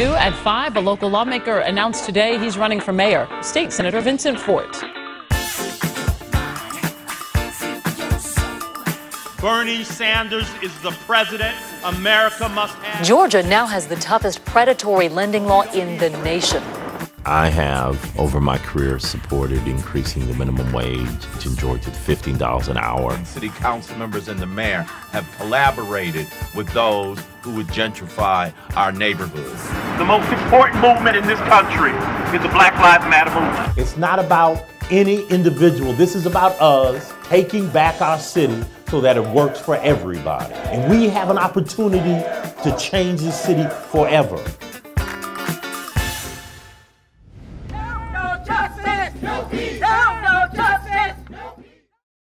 At 5, a local lawmaker announced today he's running for mayor, State Senator Vincent Fort. Bernie Sanders is the president America must have. Georgia now has the toughest predatory lending law in the nation. I have, over my career, supported increasing the minimum wage in Georgia to $15 an hour. City council members and the mayor have collaborated with those who would gentrify our neighborhoods. The most important movement in this country is the Black Lives Matter movement. It's not about any individual. This is about us taking back our city so that it works for everybody. And we have an opportunity to change this city forever.